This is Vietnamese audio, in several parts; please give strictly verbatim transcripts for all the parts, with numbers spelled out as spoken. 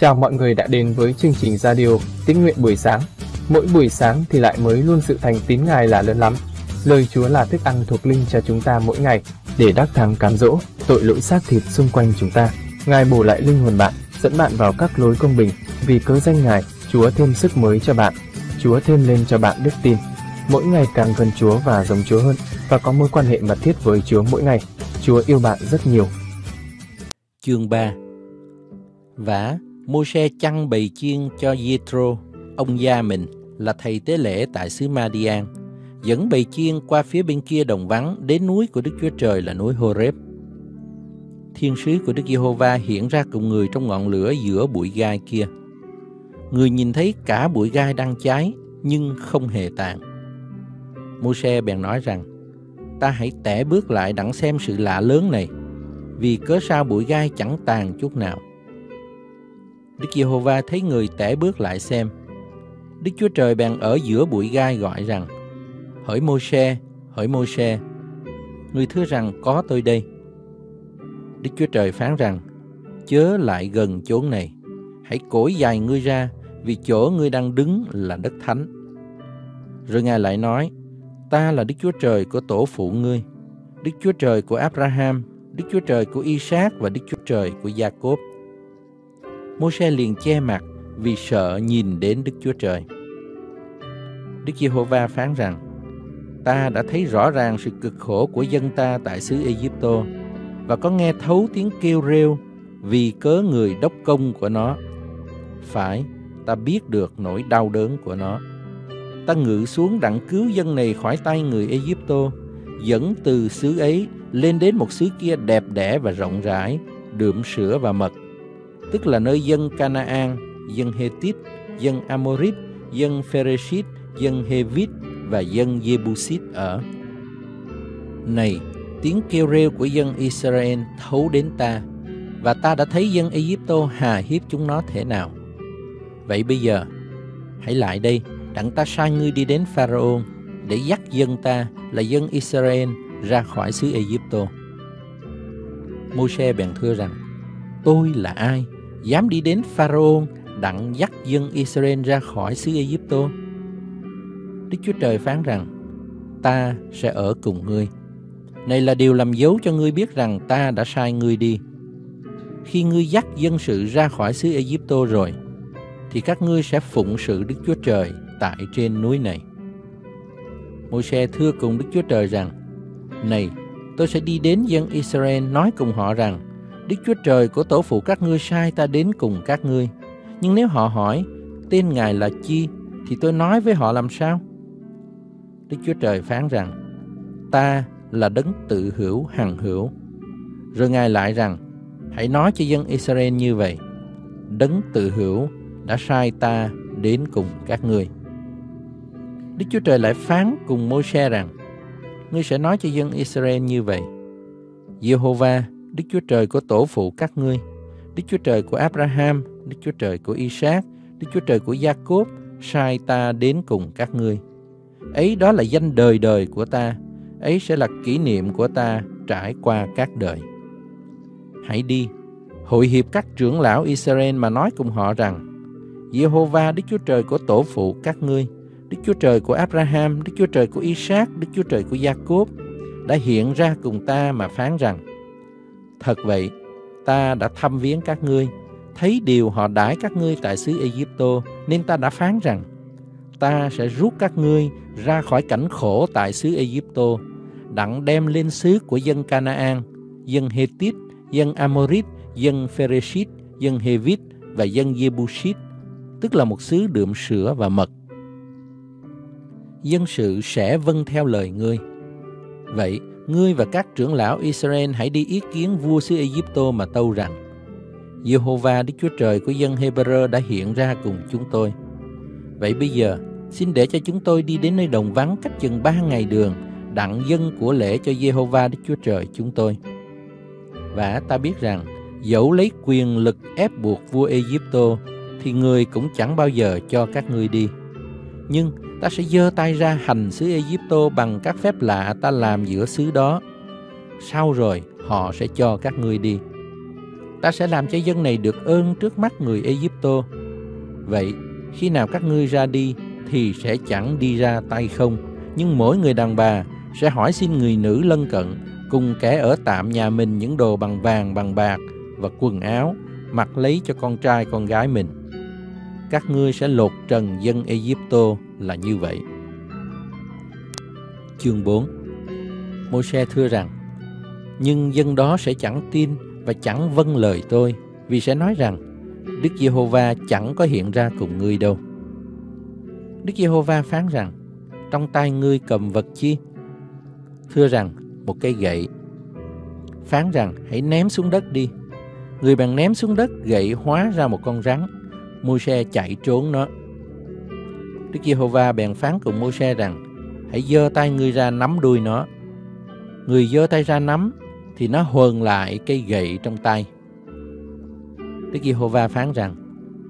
Chào mọi người đã đến với chương trình radio Tín Nguyện buổi sáng. Mỗi buổi sáng thì lại mới luôn sự thành tín Ngài là lớn lắm. Lời Chúa là thức ăn thuộc linh cho chúng ta mỗi ngày, để đắc thắng cám dỗ, tội lỗi xác thịt xung quanh chúng ta. Ngài bổ lại linh hồn bạn, dẫn bạn vào các lối công bình. Vì cớ danh Ngài, Chúa thêm sức mới cho bạn, Chúa thêm lên cho bạn đức tin. Mỗi ngày càng gần Chúa và giống Chúa hơn, và có mối quan hệ mật thiết với Chúa mỗi ngày. Chúa yêu bạn rất nhiều. Chương ba. Vả, Mô-sê chăn bầy chiên cho Giê-trô, ông gia mình, là thầy tế lễ tại xứ Ma-đi-an, dẫn bầy chiên qua phía bên kia đồng vắng đến núi của Đức Chúa Trời là núi Hô-rép. Thiên sứ của Đức Giê-hô-va hiện ra cùng người trong ngọn lửa giữa bụi gai kia. Người nhìn thấy cả bụi gai đang cháy, nhưng không hề tàn. Mô-sê bèn nói rằng, ta hãy tẻ bước lại đặng xem sự lạ lớn này, vì cớ sao bụi gai chẳng tàn chút nào. Đức Giê-hô-va thấy người tẻ bước lại xem. Đức Chúa Trời bèn ở giữa bụi gai gọi rằng, hỡi Mô-sê, hỡi Mô-sê. Người thưa rằng, có tôi đây. Đức Chúa Trời phán rằng, chớ lại gần chốn này, hãy cổi dài ngươi ra, vì chỗ ngươi đang đứng là đất thánh. Rồi Ngài lại nói, ta là Đức Chúa Trời của tổ phụ ngươi, Đức Chúa Trời của Abraham, Đức Chúa Trời của Isaac và Đức Chúa Trời của Gia-cốp. Mô-sê liền che mặt vì sợ nhìn đến Đức Chúa Trời. Đức Giê-hô-va phán rằng, ta đã thấy rõ ràng sự cực khổ của dân ta tại xứ Ê-díp-tô, và có nghe thấu tiếng kêu rêu vì cớ người đốc công của nó. Phải, ta biết được nỗi đau đớn của nó. Ta ngự xuống đặng cứu dân này khỏi tay người Ê-díp-tô, dẫn từ xứ ấy lên đến một xứ kia đẹp đẽ và rộng rãi, đượm sữa và mật, tức là nơi dân Canaan, dân Hethit, dân Amorit, dân Pheresit, dân Hevit và dân Jebusit ở. Này, tiếng kêu rêu của dân Israel thấu đến ta, và ta đã thấy dân Ê-díp-tô hà hiếp chúng nó thế nào. Vậy bây giờ, hãy lại đây, đặng ta sai ngươi đi đến Pharaoh để dắt dân ta là dân Israel ra khỏi xứ Ê-díp-tô. Mô-sê bèn thưa rằng, tôi là ai, dám đi đến Pharaoh đặng dắt dân Israel ra khỏi xứ Ê-díp-tô? Đức Chúa Trời phán rằng, ta sẽ ở cùng ngươi. Này là điều làm dấu cho ngươi biết rằng ta đã sai ngươi đi. Khi ngươi dắt dân sự ra khỏi xứ Ê-díp-tô rồi, thì các ngươi sẽ phụng sự Đức Chúa Trời tại trên núi này. Mô-sê thưa cùng Đức Chúa Trời rằng, này, tôi sẽ đi đến dân Israel nói cùng họ rằng, Đức Chúa Trời của tổ phụ các ngươi sai ta đến cùng các ngươi. Nhưng nếu họ hỏi, tên Ngài là chi, thì tôi nói với họ làm sao? Đức Chúa Trời phán rằng, ta là đấng tự hữu hằng hữu. Rồi Ngài lại rằng, hãy nói cho dân Israel như vậy, đấng tự hữu đã sai ta đến cùng các ngươi. Đức Chúa Trời lại phán cùng Mô-sê rằng, ngươi sẽ nói cho dân Israel như vậy, Giê-hô-va, Đức Chúa Trời của tổ phụ các ngươi, Đức Chúa Trời của Abraham, Đức Chúa Trời của Isaac, Đức Chúa Trời của Gia-cốp sai ta đến cùng các ngươi. Ấy đó là danh đời đời của ta, ấy sẽ là kỷ niệm của ta trải qua các đời. Hãy đi, hội hiệp các trưởng lão Israel mà nói cùng họ rằng, Giê-hô-va, Đức Chúa Trời của tổ phụ các ngươi, Đức Chúa Trời của Abraham, Đức Chúa Trời của Isaac, Đức Chúa Trời của Gia-cốp đã hiện ra cùng ta mà phán rằng, thật vậy, ta đã thăm viếng các ngươi, thấy điều họ đãi các ngươi tại xứ Ê-díp-tô, nên ta đã phán rằng, ta sẽ rút các ngươi ra khỏi cảnh khổ tại xứ Ê-díp-tô, đặng đem lên xứ của dân Canaan, dân Hethit, dân Amorit, dân Pheresit, dân Hevit và dân Jebusit, tức là một xứ đượm sữa và mật. Dân sự sẽ vâng theo lời ngươi. Vậy, ngươi và các trưởng lão Israel hãy đi ý kiến vua xứ Ê-díp-tô mà tâu rằng, Giê-hô-va Đức Chúa Trời của dân Hê-bơ-rơ đã hiện ra cùng chúng tôi. Vậy bây giờ, xin để cho chúng tôi đi đến nơi đồng vắng cách chừng ba ngày đường, đặng dâng của lễ cho Giê-hô-va Đức Chúa Trời chúng tôi. Và ta biết rằng, dẫu lấy quyền lực ép buộc vua Ê-díp-tô, thì người cũng chẳng bao giờ cho các ngươi đi. Nhưng ta sẽ giơ tay ra hành xứ Ê-díp-tô bằng các phép lạ ta làm giữa xứ đó. Sau rồi họ sẽ cho các ngươi đi. ta sẽ làm cho dân này được ơn trước mắt người Ê-díp-tô. Vậy, khi nào các ngươi ra đi thì sẽ chẳng đi ra tay không, nhưng mỗi người đàn bà sẽ hỏi xin người nữ lân cận cùng kẻ ở tạm nhà mình những đồ bằng vàng, bằng bạc và quần áo, mặc lấy cho con trai con gái mình. Các ngươi sẽ lột trần dân Ê-díp-tô là như vậy. Chương bốn. Mô-se thưa rằng: Nhưng dân đó sẽ chẳng tin và chẳng vâng lời tôi, vì sẽ nói rằng Đức Giê-hô-va chẳng có hiện ra cùng ngươi đâu. Đức Giê-hô-va phán rằng: Trong tay ngươi cầm vật chi? Thưa rằng: Một cây gậy. Phán rằng: Hãy ném xuống đất đi. Người bèn ném xuống đất, gậy hóa ra một con rắn. Mô-se chạy trốn nó. Đức Giê-hô-va bèn phán cùng Mô-se rằng: Hãy giơ tay ngươi ra nắm đuôi nó. Người giơ tay ra nắm thì nó hờn lại cây gậy trong tay. Đức Giê-hô-va phán rằng: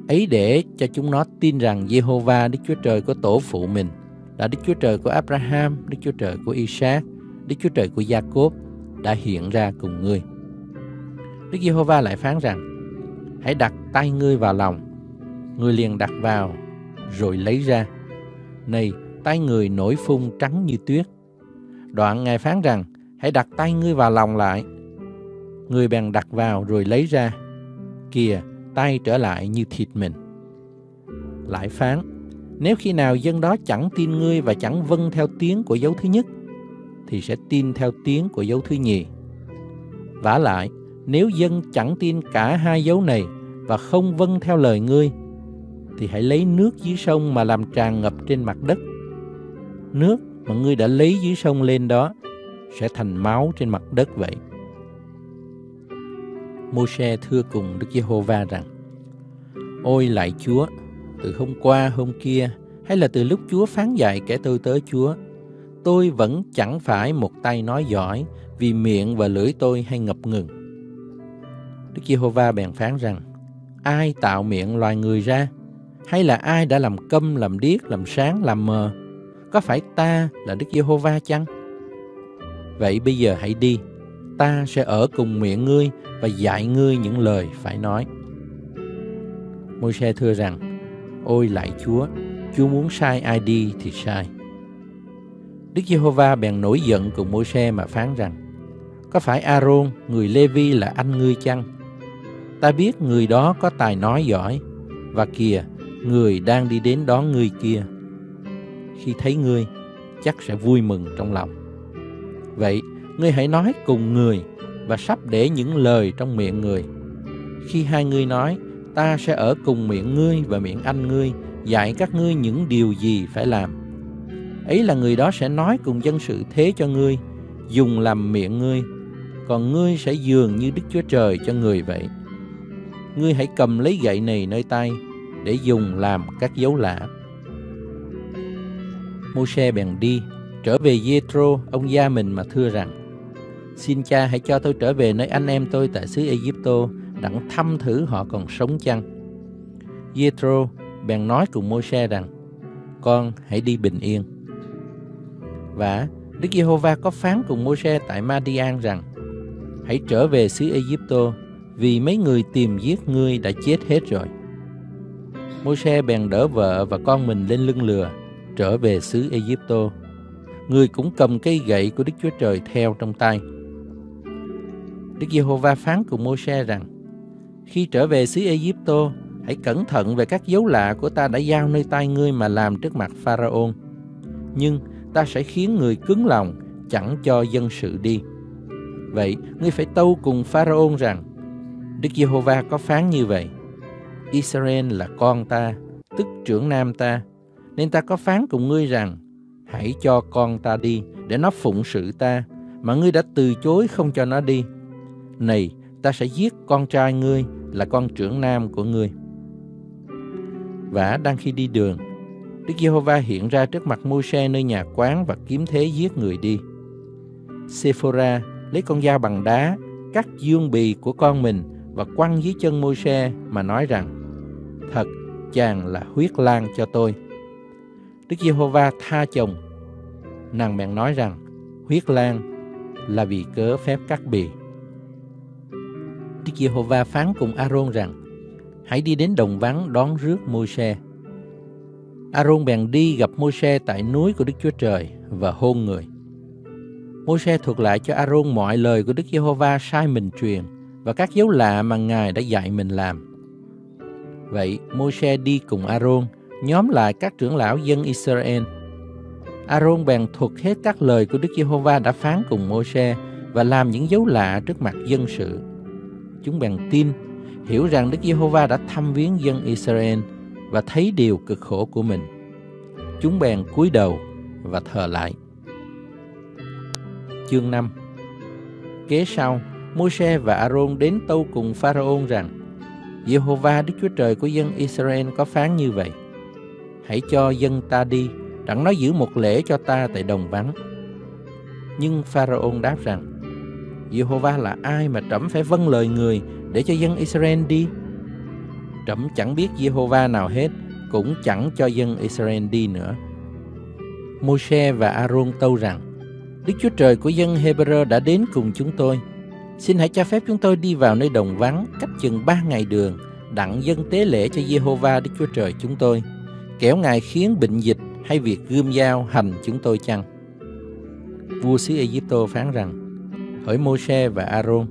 Ấy để cho chúng nó tin rằng Giê-hô-va Đức Chúa Trời của tổ phụ mình là Đức Chúa Trời của Abraham, Đức Chúa Trời của Isaac, Đức Chúa Trời của Gia-cốp đã hiện ra cùng ngươi. Đức Giê-hô-va lại phán rằng: Hãy đặt tay ngươi vào lòng. Ngươi liền đặt vào rồi lấy ra. Này, tay người nổi phung trắng như tuyết. Đoạn Ngài phán rằng: Hãy đặt tay ngươi vào lòng lại. Người bèn đặt vào rồi lấy ra. Kìa, tay trở lại như thịt mình. Lại phán: Nếu khi nào dân đó chẳng tin ngươi và chẳng vâng theo tiếng của dấu thứ nhất, thì sẽ tin theo tiếng của dấu thứ nhì. Vả lại, nếu dân chẳng tin cả hai dấu này và không vâng theo lời ngươi, thì hãy lấy nước dưới sông mà làm tràn ngập trên mặt đất. Nước mà ngươi đã lấy dưới sông lên đó sẽ thành máu trên mặt đất vậy. Mô-se thưa cùng Đức Giê-hô-va rằng: Ôi lạy Chúa, từ hôm qua hôm kia, hay là từ lúc Chúa phán dạy kẻ tôi tớ Chúa, tôi vẫn chẳng phải một tay nói giỏi, vì miệng và lưỡi tôi hay ngập ngừng. Đức Giê-hô-va bèn phán rằng: Ai tạo miệng loài người ra? Hay là ai đã làm câm, làm điếc, làm sáng, làm mờ? Có phải ta là Đức Giê-hô-va chăng? Vậy bây giờ hãy đi, ta sẽ ở cùng miệng ngươi và dạy ngươi những lời phải nói. Mô-se thưa rằng: Ôi lạy Chúa, Chúa muốn sai ai đi thì sai. Đức Giê-hô-va bèn nổi giận cùng Mô-se mà phán rằng: Có phải A-rôn, người Lê-vi là anh ngươi chăng? Ta biết người đó có tài nói giỏi, và kìa, người đang đi đến đón ngươi kia. Khi thấy ngươi, chắc sẽ vui mừng trong lòng. Vậy, ngươi hãy nói cùng người và sắp để những lời trong miệng người. Khi hai ngươi nói, ta sẽ ở cùng miệng ngươi và miệng anh ngươi, dạy các ngươi những điều gì phải làm. Ấy là người đó sẽ nói cùng dân sự thế cho ngươi, dùng làm miệng ngươi, còn ngươi sẽ dường như Đức Chúa Trời cho người vậy. Ngươi hãy cầm lấy gậy này nơi tay để dùng làm các dấu lạ. Mô-se bèn đi, trở về Giê-trô, ông gia mình mà thưa rằng: Xin cha hãy cho tôi trở về nơi anh em tôi tại xứ Ê-díp-tô, đặng thăm thử họ còn sống chăng. Giê-trô bèn nói cùng Mô-se rằng: Con hãy đi bình yên. Và Đức Giê-hô-va có phán cùng Mô-se tại Ma-đi-an rằng: Hãy trở về xứ Ê-díp-tô, vì mấy người tìm giết ngươi đã chết hết rồi. Mô-se bèn đỡ vợ và con mình lên lưng lừa, trở về xứ Ê-díp-tô. Người cũng cầm cây gậy của Đức Chúa Trời theo trong tay. Đức Giê-hô-va phán cùng Mô-se rằng: Khi trở về xứ Ê-díp-tô, hãy cẩn thận về các dấu lạ của ta đã giao nơi tay ngươi mà làm trước mặt Pharaon. Nhưng ta sẽ khiến người cứng lòng, chẳng cho dân sự đi. Vậy, ngươi phải tâu cùng Pharaon rằng: Đức Giê-hô-va có phán như vậy: Israel là con ta, tức trưởng nam ta, nên ta có phán cùng ngươi rằng: Hãy cho con ta đi để nó phụng sự ta, mà ngươi đã từ chối không cho nó đi. Này, ta sẽ giết con trai ngươi là con trưởng nam của ngươi. Vả đang khi đi đường, Đức Giê-hô-va hiện ra trước mặt Mô-se nơi nhà quán và kiếm thế giết người đi. Sê-phô-ra lấy con dao bằng đá cắt dương bì của con mình và quăng dưới chân Mô-se mà nói rằng: Thật, chàng là huyết lang cho tôi. Đức Giê-hô-va tha chồng. Nàng bèn nói rằng: Huyết lang là vì cớ phép cắt bì. Đức Giê-hô-va phán cùng A-rôn rằng: Hãy đi đến đồng vắng đón rước Môi-se. A-rôn bèn đi gặp Môi-se tại núi của Đức Chúa Trời và hôn người. Môi-se thuật lại cho A-rôn mọi lời của Đức Giê-hô-va sai mình truyền và các dấu lạ mà Ngài đã dạy mình làm. Vậy Môi-se đi cùng A-rôn, nhóm lại các trưởng lão dân Israel. A-rôn bèn thuật hết các lời của Đức Giê-hô-va đã phán cùng Môi-se và làm những dấu lạ trước mặt dân sự. Chúng bèn tin, hiểu rằng Đức Giê-hô-va đã thăm viếng dân Israel và thấy điều cực khổ của mình. Chúng bèn cúi đầu và thờ lại. Chương năm. Kế sau, Môi-se và A-rôn đến tâu cùng Pharaon rằng: Giê-hô-va Đức Chúa Trời của dân Israel có phán như vậy: Hãy cho dân ta đi, đặng nó giữ một lễ cho ta tại đồng vắng. Nhưng Pharaon đáp rằng: Giê-hô-va là ai mà trẫm phải vâng lời người để cho dân Israel đi? Trẫm chẳng biết Giê-hô-va nào hết, cũng chẳng cho dân Israel đi nữa. Môi-se và A-rôn tâu rằng: Đức Chúa Trời của dân Hê-bơ-rơ đã đến cùng chúng tôi. Xin hãy cho phép chúng tôi đi vào nơi đồng vắng cách chừng ba ngày đường, đặng dâng tế lễ cho Giê-hô-va Đức Chúa Trời chúng tôi, kẻo Ngài khiến bệnh dịch hay việc gươm dao hành chúng tôi chăng? Vua xứ Ê-díp-tô phán rằng: Hỡi Môi-se và A-rôn,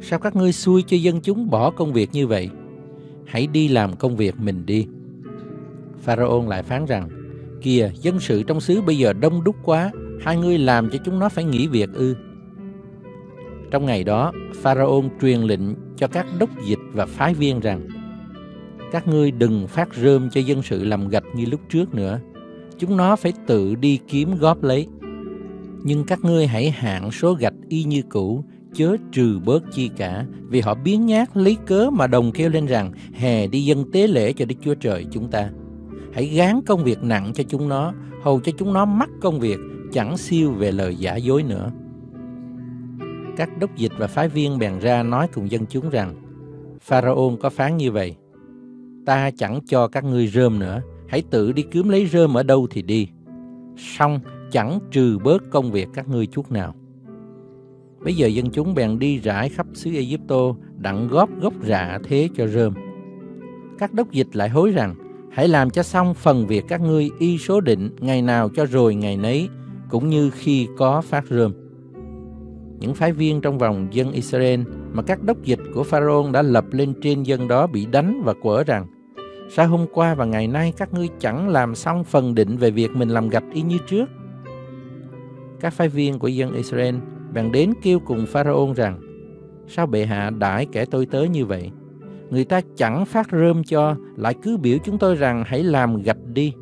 sao các ngươi xui cho dân chúng bỏ công việc như vậy? Hãy đi làm công việc mình đi. Pharaon lại phán rằng: Kìa, dân sự trong xứ bây giờ đông đúc quá, hai ngươi làm cho chúng nó phải nghỉ việc ư? Trong ngày đó, Pharaon truyền lệnh cho các đốc dịch và phái viên rằng: Các ngươi đừng phát rơm cho dân sự làm gạch như lúc trước nữa, chúng nó phải tự đi kiếm góp lấy. Nhưng các ngươi hãy hạn số gạch y như cũ, chớ trừ bớt chi cả, vì họ biếng nhác lấy cớ mà đồng kêu lên rằng: Hè đi dâng tế lễ cho Đức Chúa Trời chúng ta. Hãy gán công việc nặng cho chúng nó, hầu cho chúng nó mắc công việc, chẳng siêu về lời giả dối nữa. Các đốc dịch và phái viên bèn ra nói cùng dân chúng rằng: Pharaon có phán như vậy: Ta chẳng cho các ngươi rơm nữa, hãy tự đi kiếm lấy rơm ở đâu thì đi. Xong chẳng trừ bớt công việc các ngươi chút nào. Bây giờ dân chúng bèn đi rải khắp xứ Ê-díp-tô, đặng góp gốc rạ thế cho rơm. Các đốc dịch lại hối rằng: Hãy làm cho xong phần việc các ngươi y số định, ngày nào cho rồi ngày nấy, cũng như khi có phát rơm. Những phái viên trong vòng dân Israel mà các đốc dịch của Pharaon đã lập lên trên dân đó bị đánh và quở rằng: Sao hôm qua và ngày nay các ngươi chẳng làm xong phần định về việc mình làm gạch y như trước? Các phái viên của dân Israel bèn đến kêu cùng Pharaon rằng: Sao bệ hạ đãi kẻ tôi tớ như vậy? Người ta chẳng phát rơm cho, lại cứ biểu chúng tôi rằng hãy làm gạch đi.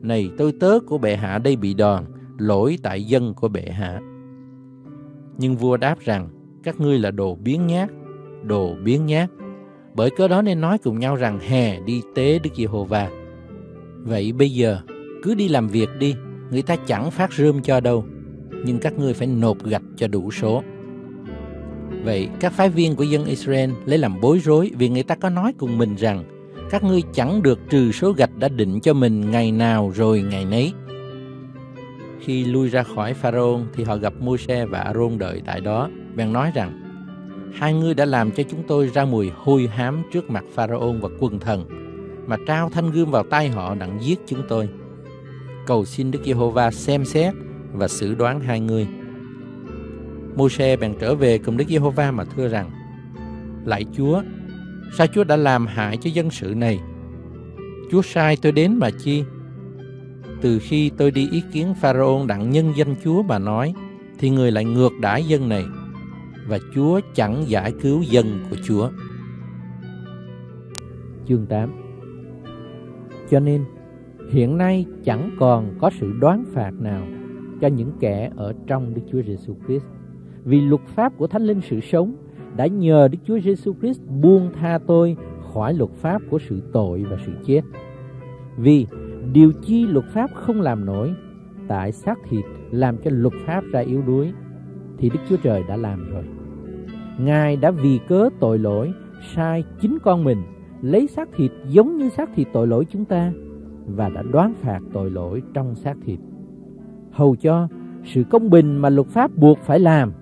Này, tôi tớ của bệ hạ đây bị đòn, lỗi tại dân của bệ hạ. Nhưng vua đáp rằng: Các ngươi là đồ biếng nhác, đồ biếng nhác. Bởi cớ đó nên nói cùng nhau rằng: Hè đi tế Đức Giê-hô-va. Vậy bây giờ cứ đi làm việc đi, người ta chẳng phát rơm cho đâu, nhưng các ngươi phải nộp gạch cho đủ số. Vậy các phái viên của dân Israel lấy làm bối rối, vì người ta có nói cùng mình rằng: Các ngươi chẳng được trừ số gạch đã định cho mình ngày nào rồi ngày nấy. Khi lui ra khỏi Pharaon thì họ gặp Môi-se và A-rôn đợi tại đó, bèn nói rằng: Hai ngươi đã làm cho chúng tôi ra mùi hôi hám trước mặt Pharaon và quần thần, mà trao thanh gươm vào tay họ đặng giết chúng tôi. Cầu xin Đức Giê-hô-va xem xét và xử đoán hai ngươi. Môi-se bèn trở về cùng Đức Giê-hô-va mà thưa rằng: Lạy Chúa, sao Chúa đã làm hại cho dân sự này? Chúa sai tôi đến mà chi? Từ khi tôi đi ý kiến Pharaon đặng nhân danh Chúa mà nói, thì người lại ngược đãi dân này, và Chúa chẳng giải cứu dân của Chúa. Chương tám. Cho nên hiện nay chẳng còn có sự đoán phạt nào cho những kẻ ở trong Đức Chúa Jêsus Christ, vì luật pháp của Thánh Linh sự sống đã nhờ Đức Chúa Jêsus Christ buông tha tôi khỏi luật pháp của sự tội và sự chết. Vì điều chi luật pháp không làm nổi, tại xác thịt làm cho luật pháp ra yếu đuối, thì Đức Chúa Trời đã làm rồi. Ngài đã vì cớ tội lỗi sai chính con mình lấy xác thịt giống như xác thịt tội lỗi chúng ta, và đã đoán phạt tội lỗi trong xác thịt, hầu cho sự công bình mà luật pháp buộc phải làm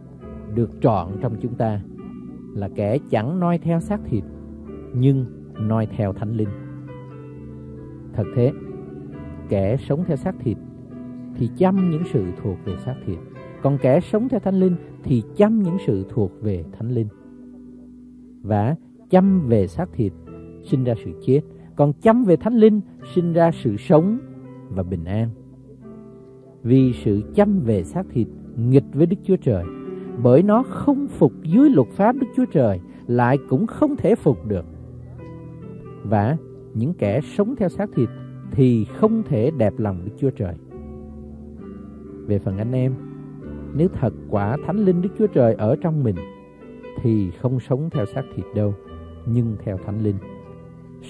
được trọn trong chúng ta, là kẻ chẳng noi theo xác thịt nhưng noi theo Thánh Linh. Thật thế, kẻ sống theo xác thịt thì chăm những sự thuộc về xác thịt, còn kẻ sống theo Thánh Linh thì chăm những sự thuộc về Thánh Linh. Và chăm về xác thịt sinh ra sự chết, còn chăm về Thánh Linh sinh ra sự sống và bình an. Vì sự chăm về xác thịt nghịch với Đức Chúa Trời, bởi nó không phục dưới luật pháp Đức Chúa Trời, lại cũng không thể phục được. Và những kẻ sống theo xác thịt thì không thể đẹp lòng Đức Chúa Trời. Về phần anh em, nếu thật quả Thánh Linh Đức Chúa Trời ở trong mình thì không sống theo xác thịt đâu, nhưng theo Thánh Linh.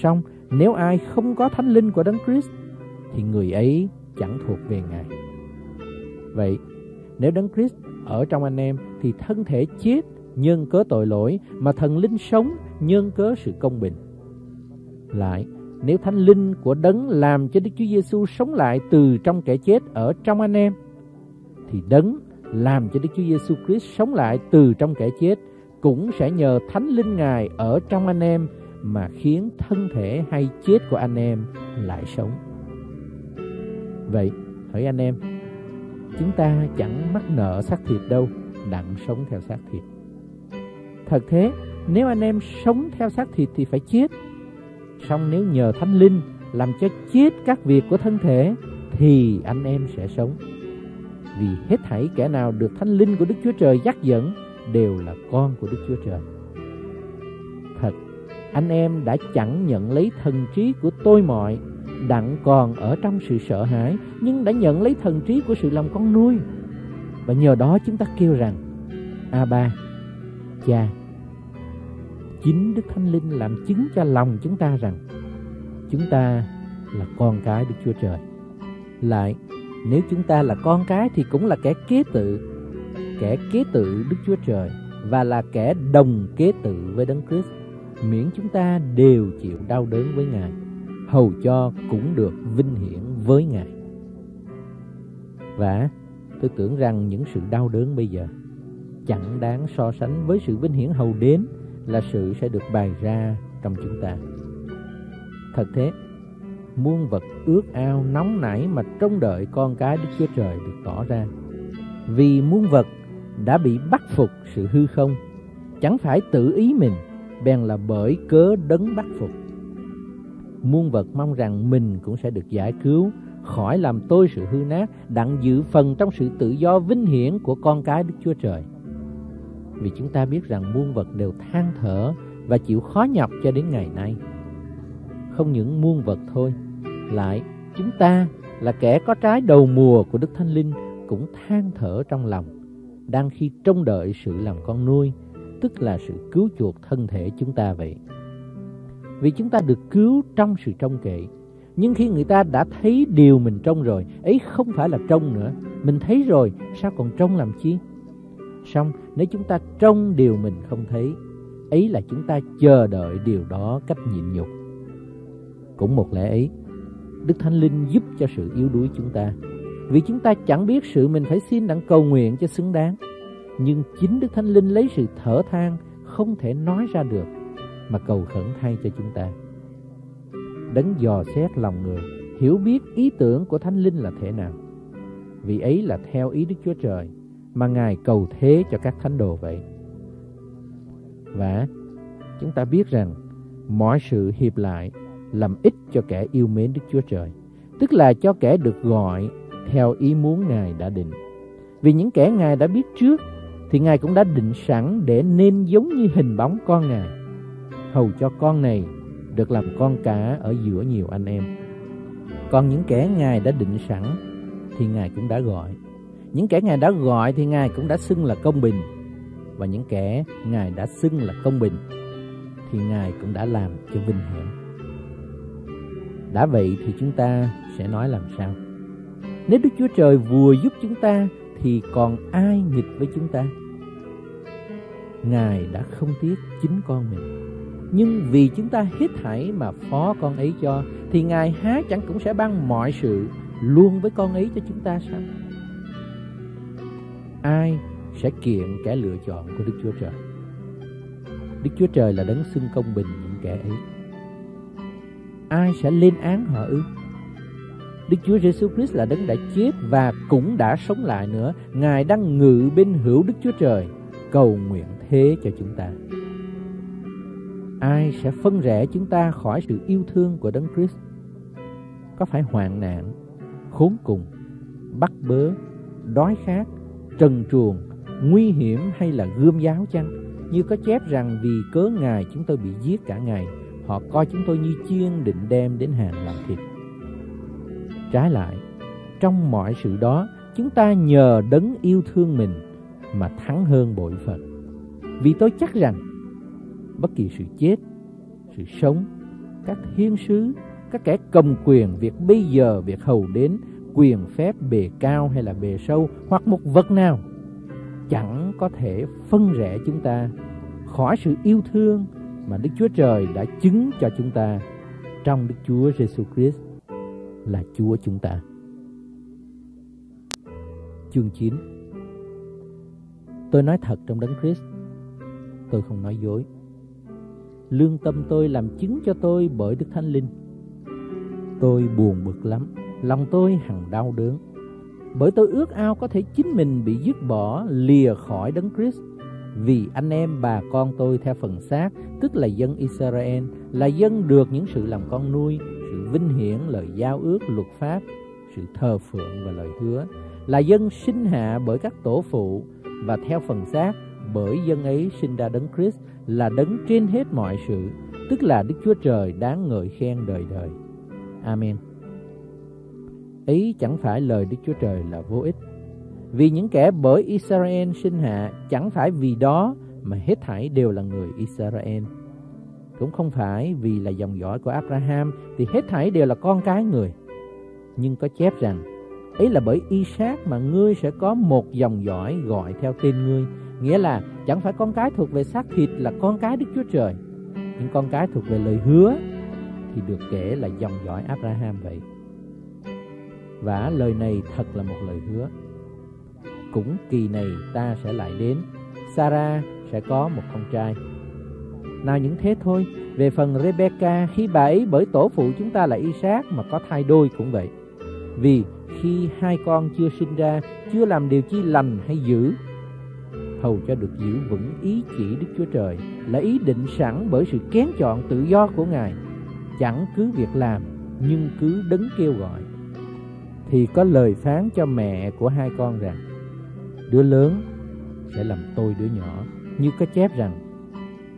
Song nếu ai không có Thánh Linh của Đấng Christ thì người ấy chẳng thuộc về Ngài. Vậy nếu Đấng Christ ở trong anh em thì thân thể chết nhân cớ tội lỗi, mà thần linh sống nhân cớ sự công bình. Lại, nếu Thánh Linh của Đấng làm cho Đức Chúa Giêsu sống lại từ trong kẻ chết ở trong anh em, thì Đấng làm cho Đức Chúa Giêsu Christ sống lại từ trong kẻ chết cũng sẽ nhờ Thánh Linh Ngài ở trong anh em mà khiến thân thể hay chết của anh em lại sống. Vậy, hỡi anh em, chúng ta chẳng mắc nợ xác thịt đâu, đặng sống theo xác thịt. Thật thế, nếu anh em sống theo xác thịt thì phải chết. Song nếu nhờ Thánh Linh làm cho chết các việc của thân thể thì anh em sẽ sống. Vì hết thảy kẻ nào được Thánh Linh của Đức Chúa Trời dắt dẫn đều là con của Đức Chúa Trời. Thật, anh em đã chẳng nhận lấy thần trí của tôi mọi đặng còn ở trong sự sợ hãi, nhưng đã nhận lấy thần trí của sự làm con nuôi. Và nhờ đó chúng ta kêu rằng: Abba, Cha. Chính Đức Thánh Linh làm chứng cho lòng chúng ta rằng chúng ta là con cái Đức Chúa Trời. Lại, nếu chúng ta là con cái thì cũng là kẻ kế tự, kẻ kế tự Đức Chúa Trời, và là kẻ đồng kế tự với Đấng Christ, miễn chúng ta đều chịu đau đớn với Ngài, hầu cho cũng được vinh hiển với Ngài. Và tôi tưởng rằng những sự đau đớn bây giờ chẳng đáng so sánh với sự vinh hiển hầu đến, là sự sẽ được bày ra trong chúng ta. Thật thế, muôn vật ước ao nóng nảy mà trông đợi con cái Đức Chúa Trời được tỏ ra. Vì muôn vật đã bị bắt phục sự hư không, chẳng phải tự ý mình, bèn là bởi cớ Đấng bắt phục. Muôn vật mong rằng mình cũng sẽ được giải cứu khỏi làm tôi sự hư nát, đặng giữ phần trong sự tự do vinh hiển của con cái Đức Chúa Trời. Vì chúng ta biết rằng muôn vật đều than thở và chịu khó nhọc cho đến ngày nay. Không những muôn vật thôi, lại chúng ta là kẻ có trái đầu mùa của Đức Thánh Linh cũng than thở trong lòng, đang khi trông đợi sự làm con nuôi, tức là sự cứu chuộc thân thể chúng ta vậy. Vì chúng ta được cứu trong sự trông cậy, nhưng khi người ta đã thấy điều mình trông rồi, ấy không phải là trông nữa, mình thấy rồi, sao còn trông làm chi? Xong nếu chúng ta trông điều mình không thấy, ấy là chúng ta chờ đợi điều đó cách nhịn nhục. Cũng một lẽ ấy, Đức Thánh Linh giúp cho sự yếu đuối chúng ta. Vì chúng ta chẳng biết sự mình phải xin đặng cầu nguyện cho xứng đáng, nhưng chính Đức Thánh Linh lấy sự thở than không thể nói ra được mà cầu khẩn thay cho chúng ta. Đấng dò xét lòng người, hiểu biết ý tưởng của Thánh Linh là thế nào. Vì ấy là theo ý Đức Chúa Trời mà Ngài cầu thế cho các thánh đồ vậy. Và chúng ta biết rằng mọi sự hiệp lại làm ích cho kẻ yêu mến Đức Chúa Trời, tức là cho kẻ được gọi theo ý muốn Ngài đã định. Vì những kẻ Ngài đã biết trước thì Ngài cũng đã định sẵn để nên giống như hình bóng con Ngài, hầu cho con này được làm con cả ở giữa nhiều anh em. Còn những kẻ Ngài đã định sẵn thì Ngài cũng đã gọi. Những kẻ Ngài đã gọi thì Ngài cũng đã xưng là công bình. Và những kẻ Ngài đã xưng là công bình thì Ngài cũng đã làm cho vinh hiển. Đã vậy thì chúng ta sẽ nói làm sao? Nếu Đức Chúa Trời vừa giúp chúng ta thì còn ai nghịch với chúng ta? Ngài đã không tiếc chính con mình, nhưng vì chúng ta hết thảy mà phó con ấy cho, thì Ngài há chẳng cũng sẽ ban mọi sự luôn với con ấy cho chúng ta sao? Ai sẽ kiện kẻ lựa chọn của Đức Chúa Trời? Đức Chúa Trời là đấng xưng công bình những kẻ ấy. Ai sẽ lên án họ ư? Đức Chúa Giêsu Christ là đấng đã chết và cũng đã sống lại nữa. Ngài đang ngự bên hữu Đức Chúa Trời, cầu nguyện thế cho chúng ta. Ai sẽ phân rẽ chúng ta khỏi sự yêu thương của đấng Christ? Có phải hoạn nạn, khốn cùng, bắt bớ, đói khát, trần truồng, nguy hiểm hay là gươm giáo chăng? Như có chép rằng vì cớ Ngài chúng tôi bị giết cả ngày, họ coi chúng tôi như chiên định đem đến hàng làm thịt. Trái lại, trong mọi sự đó, chúng ta nhờ đấng yêu thương mình mà thắng hơn bội phần. Vì tôi chắc rằng bất kỳ sự chết, sự sống, các thiên sứ, các kẻ cầm quyền, việc bây giờ, việc hầu đến, quyền phép bề cao hay là bề sâu, hoặc một vật nào chẳng có thể phân rẽ chúng ta khỏi sự yêu thương mà Đức Chúa Trời đã chứng cho chúng ta trong Đức Chúa Giêsu Christ là Chúa chúng ta. Chương chín. Tôi nói thật trong đấng Christ, tôi không nói dối. Lương tâm tôi làm chứng cho tôi bởi Đức Thánh Linh. Tôi buồn bực lắm, lòng tôi hằng đau đớn, bởi tôi ước ao có thể chính mình bị dứt bỏ, lìa khỏi đấng Christ, vì anh em bà con tôi theo phần xác, tức là dân Israel, là dân được những sự làm con nuôi, sự vinh hiển, lời giao ước, luật pháp, sự thờ phượng và lời hứa, là dân sinh hạ bởi các tổ phụ và theo phần xác, bởi dân ấy sinh ra đấng Christ, là đấng trên hết mọi sự, tức là Đức Chúa Trời đáng ngợi khen đời đời. Amen. Ấy chẳng phải lời Đức Chúa Trời là vô ích, vì những kẻ bởi Israel sinh hạ chẳng phải vì đó mà hết thảy đều là người Israel, cũng không phải vì là dòng dõi của Abraham thì hết thảy đều là con cái người. Nhưng có chép rằng ấy là bởi Isaac mà ngươi sẽ có một dòng dõi gọi theo tên ngươi, nghĩa là chẳng phải con cái thuộc về xác thịt là con cái Đức Chúa Trời, nhưng con cái thuộc về lời hứa thì được kể là dòng dõi Abraham vậy. Và lời này thật là một lời hứa. Cũng kỳ này ta sẽ lại đến, Sarah sẽ có một con trai. Nào những thế thôi, về phần Rebecca, khi bà ấy bởi tổ phụ chúng ta là Isaac mà có thai đôi cũng vậy. Vì khi hai con chưa sinh ra, chưa làm điều chi lành hay dữ, hầu cho được giữ vững ý chỉ Đức Chúa Trời, là ý định sẵn bởi sự kén chọn tự do của Ngài, chẳng cứ việc làm nhưng cứ đấng kêu gọi, thì có lời phán cho mẹ của hai con rằng đứa lớn sẽ làm tôi đứa nhỏ. Như có chép rằng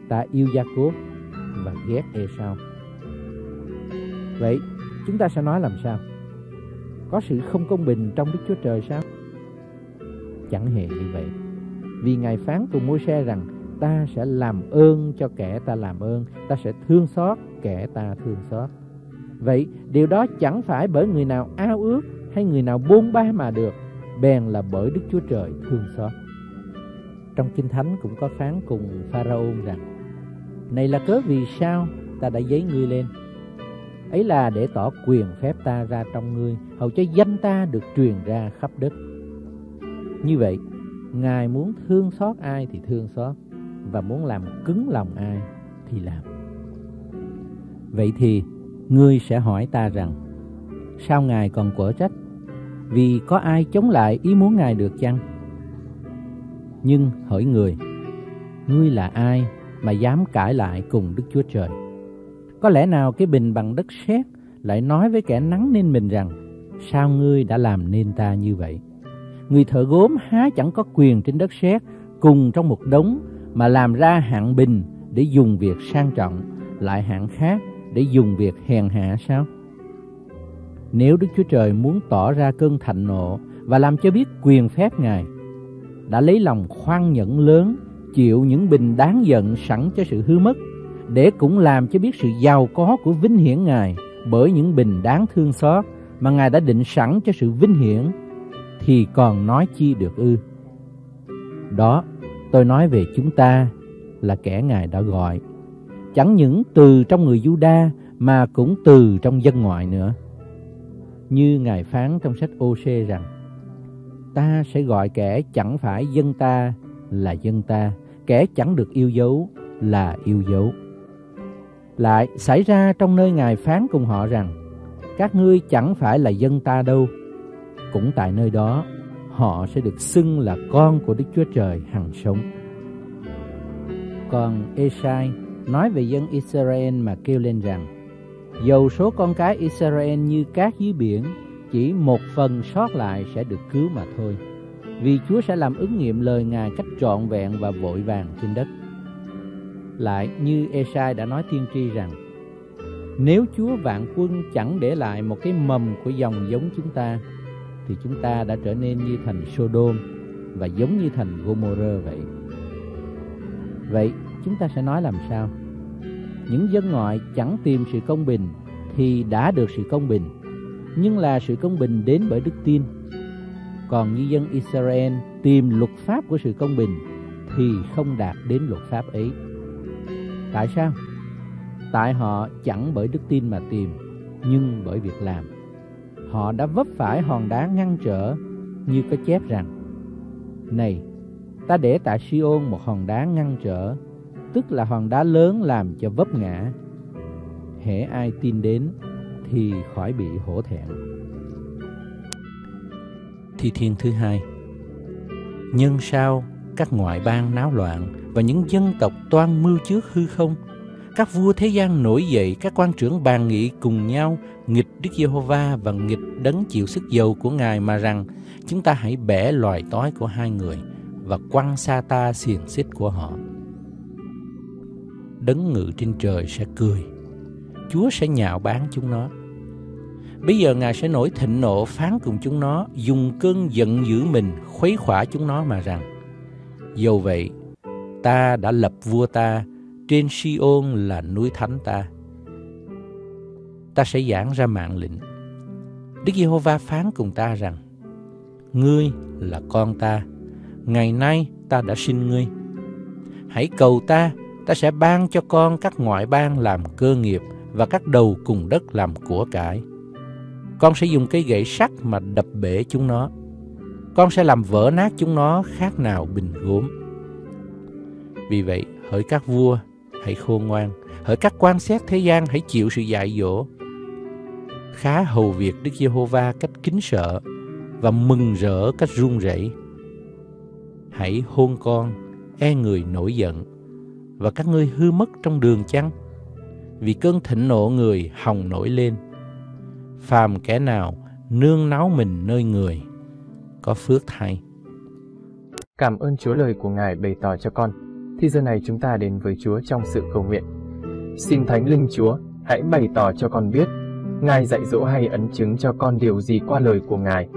ta yêu Gia-cốp và ghét Ê-sau. Vậy chúng ta sẽ nói làm sao? Có sự không công bình trong Đức Chúa Trời sao? Chẳng hề như vậy, vì Ngài phán cùng Môi-se rằng ta sẽ làm ơn cho kẻ ta làm ơn, ta sẽ thương xót kẻ ta thương xót. Vậy điều đó chẳng phải bởi người nào ao ước hay người nào bôn ba mà được, bèn là bởi Đức Chúa Trời thương xót. Trong Kinh Thánh cũng có phán cùng Pharaon rằng này là cớ vì sao ta đã dấy ngươi lên, ấy là để tỏ quyền phép ta ra trong ngươi, hầu cho danh ta được truyền ra khắp đất. Như vậy Ngài muốn thương xót ai thì thương xót, và muốn làm cứng lòng ai thì làm. Vậy thì ngươi sẽ hỏi ta rằng sao Ngài còn quở trách? Vì có ai chống lại ý muốn Ngài được chăng? Nhưng hỡi người, ngươi là ai mà dám cãi lại cùng Đức Chúa Trời? Có lẽ nào cái bình bằng đất sét lại nói với kẻ nắng nên mình rằng sao ngươi đã làm nên ta như vậy? Người thợ gốm há chẳng có quyền trên đất sét cùng trong một đống mà làm ra hạng bình để dùng việc sang trọng, lại hạng khác để dùng việc hèn hạ sao? Nếu Đức Chúa Trời muốn tỏ ra cơn thạnh nộ và làm cho biết quyền phép Ngài, đã lấy lòng khoan nhẫn lớn, chịu những bình đáng giận sẵn cho sự hư mất, để cũng làm cho biết sự giàu có của vinh hiển Ngài bởi những bình đáng thương xót mà Ngài đã định sẵn cho sự vinh hiển, thì còn nói chi được ư? Đó, tôi nói về chúng ta là kẻ Ngài đã gọi, chẳng những từ trong người Giu-đa mà cũng từ trong dân ngoại nữa. Như Ngài phán trong sách Ô-sê rằng ta sẽ gọi kẻ chẳng phải dân ta là dân ta, kẻ chẳng được yêu dấu là yêu dấu. Lại xảy ra trong nơi Ngài phán cùng họ rằng, các ngươi chẳng phải là dân ta đâu. Cũng tại nơi đó, họ sẽ được xưng là con của Đức Chúa Trời hằng sống. Còn Ê-sai nói về dân Israel mà kêu lên rằng, dầu số con cái Israel như cát dưới biển, chỉ một phần sót lại sẽ được cứu mà thôi, vì Chúa sẽ làm ứng nghiệm lời Ngài cách trọn vẹn và vội vàng trên đất. Lại như Ê-sai đã nói tiên tri rằng, nếu Chúa vạn quân chẳng để lại một cái mầm của dòng giống chúng ta, thì chúng ta đã trở nên như thành Sodom và giống như thành Gomorrah vậy. Vậy chúng ta sẽ nói làm sao? Những dân ngoại chẳng tìm sự công bình thì đã được sự công bình, nhưng là sự công bình đến bởi đức tin. Còn như dân Israel tìm luật pháp của sự công bình thì không đạt đến luật pháp ấy. Tại sao? Tại họ chẳng bởi đức tin mà tìm, nhưng bởi việc làm. Họ đã vấp phải hòn đá ngăn trở, như có chép rằng, này, ta để tại Si-ôn một hòn đá ngăn trở, tức là hòn đá lớn làm cho vấp ngã. Hễ ai tin đến thì khỏi bị hổ thẹn. Thi thiên thứ hai. Nhân sao các ngoại bang náo loạn và những dân tộc toan mưu trước hư không? Các vua thế gian nổi dậy, các quan trưởng bàn nghị cùng nhau nghịch Đức Giê-hô-va và nghịch đấng chịu sức dầu của Ngài mà rằng, chúng ta hãy bẻ loài tối của hai người và quăng xa ta xiềng xích của họ. Đấng ngự trên trời sẽ cười, Chúa sẽ nhạo báng chúng nó. Bây giờ Ngài sẽ nổi thịnh nộ phán cùng chúng nó, dùng cơn giận dữ mình khuấy khỏa chúng nó mà rằng, dầu vậy ta đã lập vua ta trên Si-ôn là núi thánh ta. Ta sẽ giảng ra mạng lệnh, Đức Giê-hô-va phán cùng ta rằng, ngươi là con ta, ngày nay ta đã sinh ngươi. Hãy cầu ta, ta sẽ ban cho con các ngoại bang làm cơ nghiệp và các đầu cùng đất làm của cải. Con sẽ dùng cây gậy sắt mà đập bể chúng nó. Con sẽ làm vỡ nát chúng nó khác nào bình gốm. Vì vậy, hỡi các vua, hãy khôn ngoan, hỡi các quan xét thế gian, hãy chịu sự dạy dỗ. Khá hầu việc Đức Giê-hô-va cách kính sợ và mừng rỡ cách run rẩy. Hãy hôn con, e người nổi giận, và các ngươi hư mất trong đường chăng? Vì cơn thịnh nộ người hồng nổi lên. Phàm kẻ nào nương náu mình nơi người, có phước thay. Cảm ơn Chúa, lời của Ngài bày tỏ cho con. Thì giờ này chúng ta đến với Chúa trong sự cầu nguyện. Xin Thánh Linh Chúa, hãy bày tỏ cho con biết, Ngài dạy dỗ hay ấn chứng cho con điều gì qua lời của Ngài.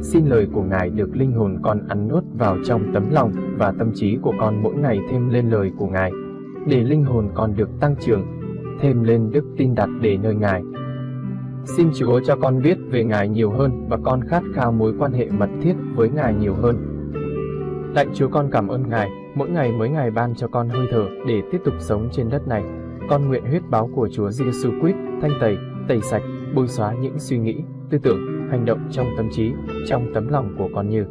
Xin lời của Ngài được linh hồn con ăn nuốt vào trong tấm lòng và tâm trí của con mỗi ngày thêm lên lời của Ngài, để linh hồn con được tăng trưởng, thêm lên đức tin đặt để nơi Ngài. Xin Chúa cho con biết về Ngài nhiều hơn và con khát khao mối quan hệ mật thiết với Ngài nhiều hơn. Lạy Chúa, con cảm ơn Ngài. Mỗi ngày mỗi Ngài ban cho con hơi thở để tiếp tục sống trên đất này. Con nguyện huyết báo của Chúa Giêsu Christ thanh tẩy, tẩy sạch, bôi xóa những suy nghĩ, tư tưởng, hành động trong tâm trí, trong tấm lòng của con như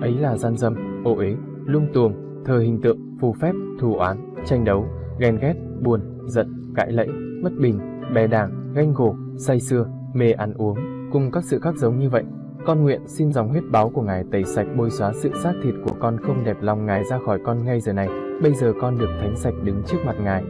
ấy là gian dâm, ô uế, lung tuồng, thờ hình tượng, phù phép, thù oán, tranh đấu, ghen ghét, buồn, giận, cãi lẫy, bất bình, bè đảng, ganh gổ, say sưa, mê ăn uống, cùng các sự khác giống như vậy. Con nguyện xin dòng huyết báo của Ngài tẩy sạch bôi xóa sự xác thịt của con không đẹp lòng Ngài ra khỏi con ngay giờ này. Bây giờ con được thánh sạch đứng trước mặt Ngài.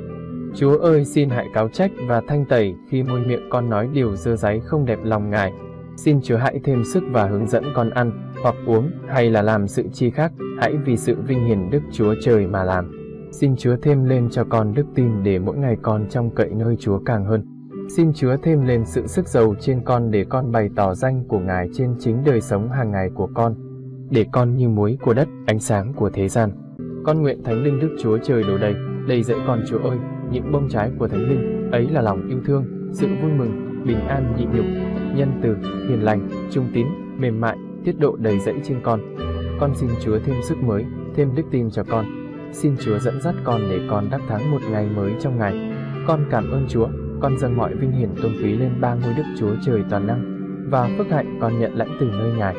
Chúa ơi, xin hãy cáo trách và thanh tẩy khi môi miệng con nói điều dơ dáy không đẹp lòng Ngài. Xin Chúa hãy thêm sức và hướng dẫn con ăn, hoặc uống, hay là làm sự chi khác. Hãy vì sự vinh hiển Đức Chúa Trời mà làm. Xin Chúa thêm lên cho con đức tin để mỗi ngày con trông cậy nơi Chúa càng hơn. Xin Chúa thêm lên sự sức giàu trên con để con bày tỏ danh của Ngài trên chính đời sống hàng ngày của con, để con như muối của đất, ánh sáng của thế gian. Con nguyện Thánh Linh Đức Chúa Trời đổ đầy, đầy dẫy con. Chúa ơi, những bông trái của Thánh Linh, ấy là lòng yêu thương, sự vui mừng, bình an nhịn nhục, nhân từ, hiền lành, trung tín, mềm mại, tiết độ đầy dẫy trên con. Con xin Chúa thêm sức mới, thêm đức tin cho con. Xin Chúa dẫn dắt con để con đắc thắng một ngày mới trong Ngài. Con cảm ơn Chúa. Con dâng mọi vinh hiển tôn quý lên ba ngôi Đức Chúa Trời toàn năng và phước hạnh con nhận lãnh từ nơi Ngài.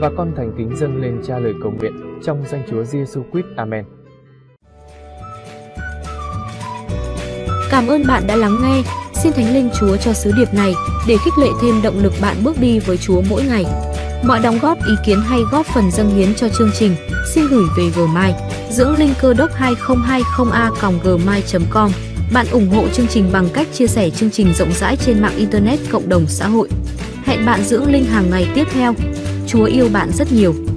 Và con thành kính dâng lên Cha lời cầu nguyện trong danh Chúa Giêsu Christ. Amen. Cảm ơn bạn đã lắng nghe. Xin Thánh Linh Chúa cho sứ điệp này để khích lệ thêm động lực bạn bước đi với Chúa mỗi ngày. Mọi đóng góp, ý kiến hay góp phần dâng hiến cho chương trình, xin gửi về gmail dưỡng linh cơ đốc hai không hai không a còng gmail chấm com. Bạn ủng hộ chương trình bằng cách chia sẻ chương trình rộng rãi trên mạng Internet, cộng đồng xã hội. Hẹn bạn dưỡng linh hàng ngày tiếp theo. Chúa yêu bạn rất nhiều.